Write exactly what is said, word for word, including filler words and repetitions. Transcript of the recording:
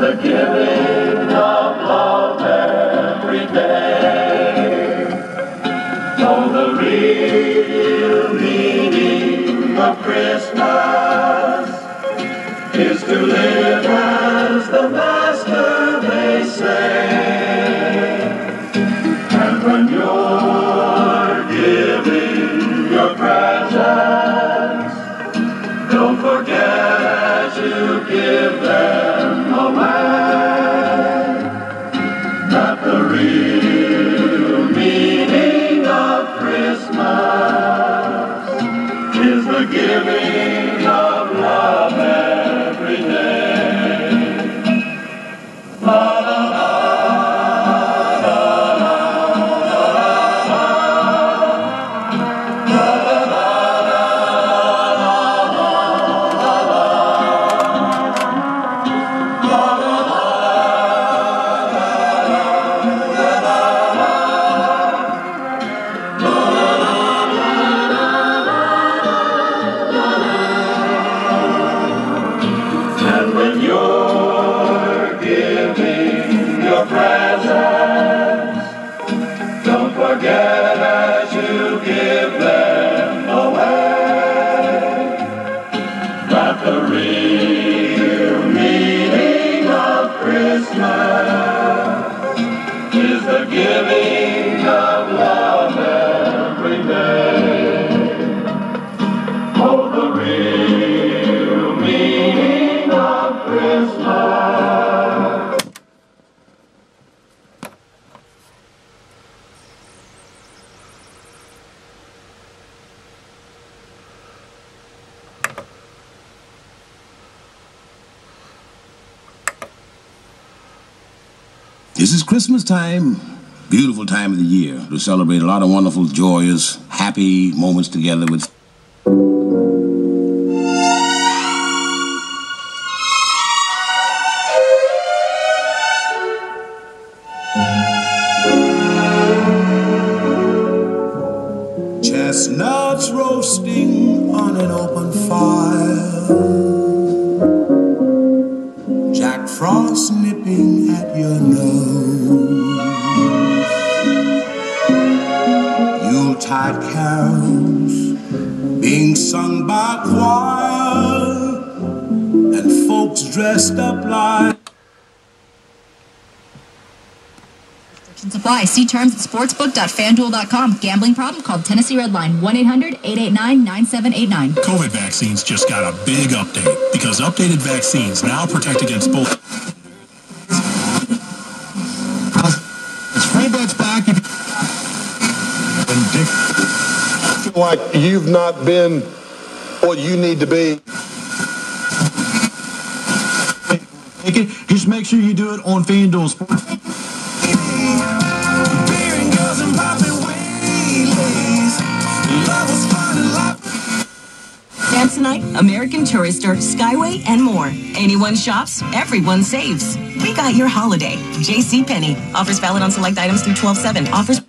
the giving of love every day. Know the real meaning of Christmas is to live as the Master may say. And when you're giving your presents, don't forget to give them. This is Christmas time, beautiful time of the year to celebrate a lot of wonderful, joyous, happy moments together with... Chestnuts roasting on an open fire, Jack Frost nipping at your nose, Yuletide carols being sung by choir, and folks dressed up like... Supply. See terms at sportsbook dot fanduel dot com. Gambling problem? Call Tennessee Red Line one eight hundred, eight eight nine, nine seven eight nine. COVID vaccines just got a big update because updated vaccines now protect against both. It's free bets back. And Dick, like you've not been what you need to be. Just make sure you do it on FanDuel Sports. Tonight, American Tourister, Skyway, and more. Anyone shops, everyone saves. We got your holiday. J C Penney. Offers valid on select items through twelve seven. Offers...